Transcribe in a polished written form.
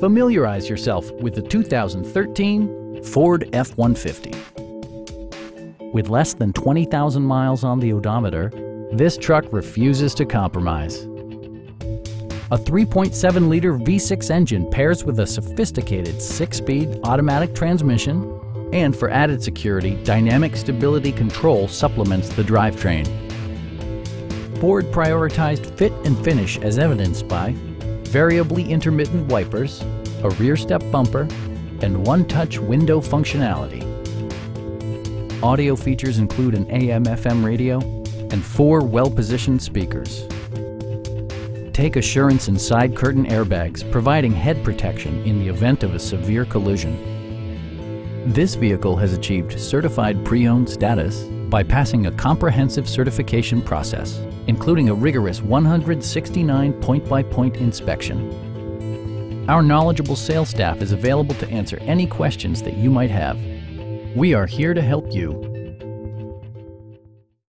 Familiarize yourself with the 2013 Ford F-150. With less than 20,000 miles on the odometer, this truck refuses to compromise. A 3.7-liter V6 engine pairs with a sophisticated 6-speed automatic transmission, and for added security, dynamic stability control supplements the drivetrain. Ford prioritized fit and finish as evidenced by variably intermittent wipers, a rear step bumper, and one-touch window functionality. Audio features include an AM/FM radio and 4 well-positioned speakers. Take assurance in side curtain airbags, providing head protection in the event of a severe collision. This vehicle has achieved certified pre-owned status by passing a comprehensive certification process, including a rigorous 169 point-by-point inspection. Our knowledgeable sales staff is available to answer any questions that you might have. We are here to help you.